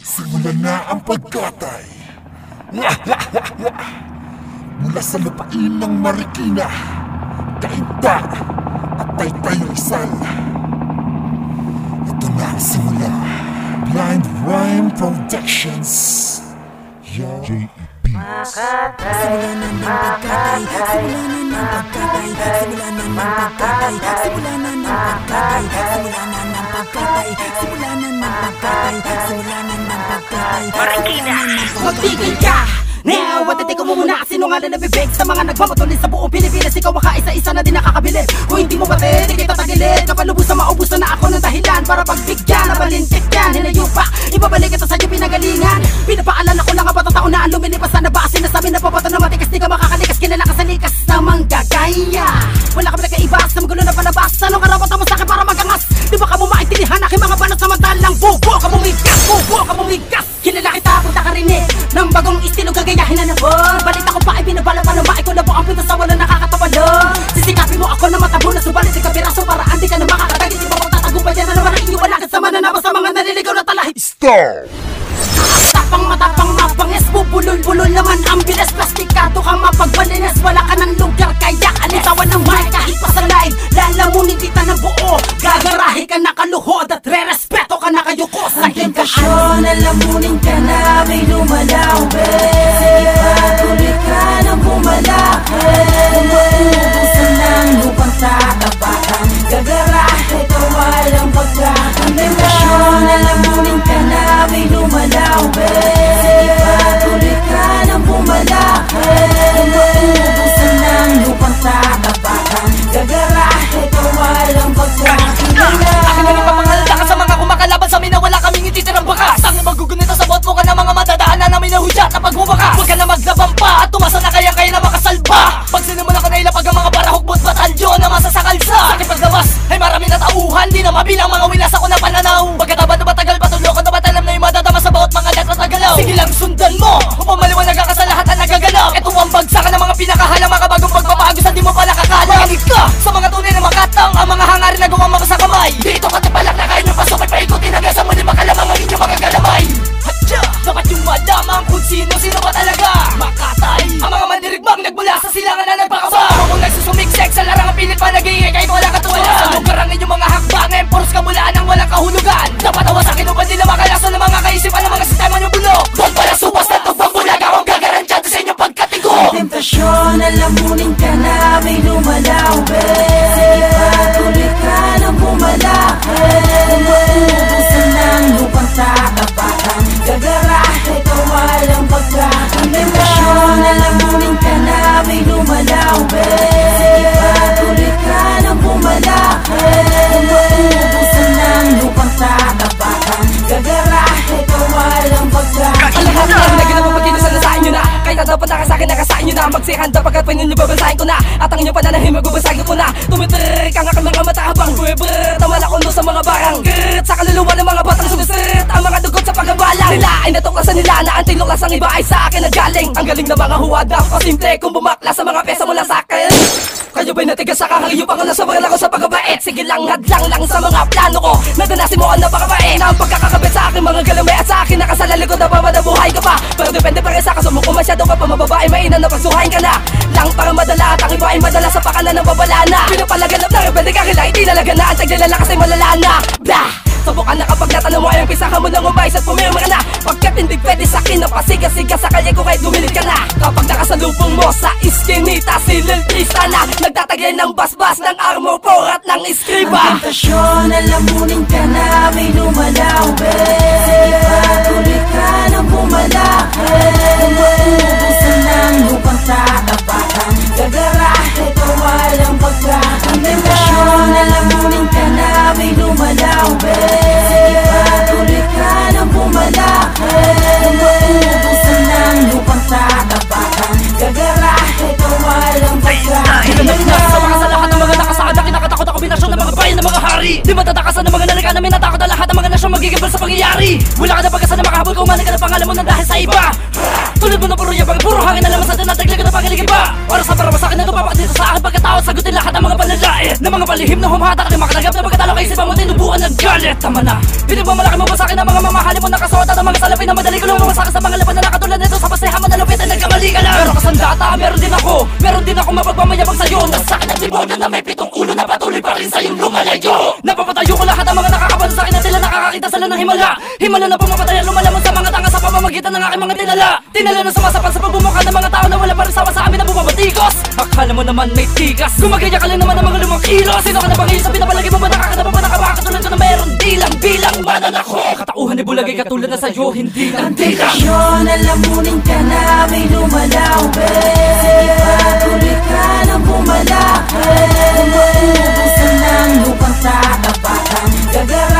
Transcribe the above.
Simula na ang pagkatay mula sa lupain ng Marikina, Kainta at Taytay Rizal. Ito na ang simula. Blind Rhyme Productions. JEP. Simula na ng pagkatay, simula na ng pagkatay, simula na ng pagkatay, simula na ng pagkatay, simula na ng pagkatay, simula na ng pagkatay, simula na ng pagkatay. Marikina, magtigil ka! Now, watitik ko muna sinungalan na bibig sa mga nagmamatulis sa buong Pilipinas. Ikaw ang kaisa-isa na di nakakabilib. Kung hindi mo batin, di kita tagilid. Kapalubos na maubos na ako ng dahilan para pagbigyan, nabalintik yan, hinayo pa. Ibabalik ito sa'yo pinagalingan. Pinapaalala ko lang ang patataon na ang lumilipas na nabasa. Sinasabi na papato na matikas, di ka makakalikas. Kilala ka sa likas na manggagaya. Wala kami nagkaibas sa magulo na palabas. Anong karapat mo sa'kin para magangas? Di ba ka mo maintindihan aking mga banat samantalang bubo ka mong ligtas, bubo ka mong ligtas. Kilala kita, punta ka rinig ng bagong estilo, gagayahin na nabon. Balita ko pa ay binabala pa naman. Ikaw na po ang pinto sa walang nakakatabalon. Sisikapin mo ako na matabunan. Subalit di ka piraso para hindi ka na makakatagin. Di ba kong tatagumpan yan na naman ang inyong walakit sa mananabas sa mga naliligaw na talahit. Stop! Tapang matapang mapangis, bubulol-bulol naman ang bilis. Plastikado ka mapagbalinas, wala ka ng lugar kaya alitawan ng mic kahit pa sa live. Lalamunin kita ng buo, gagarahe ka na kaluhod at re-respeto ka na kayo ko sa impasyon. Lalamunin ka na may lumalaw, sige pa, tuloy ka na bumalaki. Umagubusan ng lupang tatapakan, gagarahe ka walang pagkakan. Impasyon, lalamunin ka na may lumalaw, sige pa, tuloy ka na bumalaki. Umagubusan ng lupang tatapakan, gagarahe ka walang pagkakan. Akin na nagpapangalita ka sa mga kumakalaban sa amin na wala kaming ititirang bakas. Ang magugunita sa bot mo ka ng mga matadaan na namin nahudya na pagbubakas. Huwag ka na maglabang pa at tumasa na kaya na makasalba. Pag sinimula ka na ilapag ang mga barahukbot batalyo na masasakalsa. Sa kipaglabas ay marami na tauhan, di na mabilang mga wilas ako na pananaw. Pagkataban na matagal patuloy ko na matalam na yung madadama sa bawat mga letras na galaw. Sige lang sundan mo upang maliwanaga ka sa lahat na nagaganap. Ito ang bagsakan ng mga pinakahalang mga bagong pagpapagos at di mo pala kakala. Makinig ka sa mga tunay na makatang ang mga hangarin na gumamang sa kamay. Dito ka tipalak na kayo ng pasok at paikutin hanggang sa muli makalamang ang inyong mga galamay. Hatya! Dapat yung madamang kung sino-sino pa talaga makatay. Ang mga mandirigmang nagmula sa silangan na nagpakaba. Kung nagsusumiksek sa larangan pilit pa nag-iingay kahit wala katuwalan. Sa lugar ang inyong mga hakbang, emporos kamulaan ang walang kahulugan. Dapat awas sa kinuban nila makalaso ng mga kaisipan ng mga sistema niyong bulok. Huwag pala supas na tugbang bulag ang gagarantya sa inyong pagkatigo. Temptasyon, alamunin ka na may lumalaw, sige pa, tuloy ka ng bumalaki. Kung matubusan ng lupang tatapakan, gagarahe ka walang pagkakan. Temptasyon, alamunin ka na may lumalaw, sige pa, tuloy ka ng bumalaki. Kung matubusan ng lupang tatapakan, gagarahe ka walang pagkakan. Alahan lang na ginapapakita sa nasaan nyo na. Kahit na dapat nakasakin, nakasain nyo na. Magsihanda pagkat panyo nyo babansahin ko na. At ang inyong pananahin magbabasagin ko na. Tumitrrrr ka nga ka mga matahabang. Brrrr, tamala kundo sa mga barang. Grrrr, sa kaluluwa ng mga batang sumisrrr. Ang mga dugot sa pagkabalang nila ay natuklasan nila na ang tinuklasan ang iba ay sa akin nagaling. Ang galing na mga huwadap o simple kung bumakla sa mga pesa mula sa akin. Kayo ba'y natigas sa kakang iyo pang nasabaran ako sa pagkabait? Sige lang, hadlang lang sa mga plano ko. Nadanasin mo ang napakabait na ang pagkakakabit sa aking mga galamay. At sa akin nakasalalikod na pa madabuhay ka pa. Pero depende pa rin sa kasumok kung masyado ka pa mababa ay mainan na pagsuhain ka na lang para madala at ang iba ay madala sa pakanan ng babala na. Pinapalaganap na rebelde ka kailang itinalaga na. Ang taglilala kasi malala na. Blah! Subukan na kapag natanong mo ay ang pisa ka mo ng umayos at pumirma ka na. Pagkat hindi pwede sa'kin napasiga-siga sa kalye ko kahit dumilid ka na. Kapag nakasalubong mo sa iskinita sililtista na. Nagtataglay ng basbas ng armor for at ng iskriba. Ang tentasyon, alamunin ka na may lumalaw, babe. Sige pa, tuloy ka ng bumalaki. Kung matubusan ng lupang tatapakan, gagarahe ka walang pagkakan. Ang tentasyon, alamunin ka na may lumalaw, babe. Sige pa, tuloy ka ng bumalaki. Kung matubusan ng lupang tatapakan, gagarahe ka walang pagkakan. Sa lahat ng mga nakasaad na kinakatakot ang kombinasyon ng mga bayan ng mga hari. Di matatakasan ng mga Mananalik ka na may natakot na lahat ng mga nasyong magiging bansa pangyayari. Wala ka na pagkasa na makahabol ka, umanay ka na pangalan mo na dahil sa iba. Tulad mo na puro yabang, puro hangin na lamas natin nataglag ka na pangilig iba. Oras na para masakin na gumapatid sa akin pagkatao, sagutin lahat ng mga panalain na mga palihim na humahatak na makalagap na pagkatalo ka isipan mo tinubuan ng galit. Tama na, pinagmamalaki mo pa sa akin ang mga mamahalin mo nakasuot at ang mga salapin na madali ko lumabas sa akin sa mga laban na nakatulad nito sa paseha mo na lupit ay nagkamali ka lang. Meron ka sandata, meron din ako mapagmamayabang sa'yo. Nasaan ang libonan na may pitong ulo na patuloy pa rin sa'yong lumalayo. Napapatayo ko lahat ang mga nakakapan sa'kin at sila nakakakita sila ng himala na pumapatay at lumalaman sa mga tanga sa pamamagitan ng aking mga tinala na sumasapan sa pagbumukha ng mga tao na wala pa rin sawa sa amin na bumabatikos. Akala mo naman may tigas, gumagaya ka lang naman ang mga lumakilos. Sino ka na bang sa pinapalagi mo ba nakakadapa ba nakabaka tulad ko na mayroon bilang manan ako. Katauhan ni Bulagay katulad na sa'yo hindi lang yun, alamunin ka na may lumalaw sige pa, tuloy ka na bumalaki. Umuubos na ng lupang tatapakan.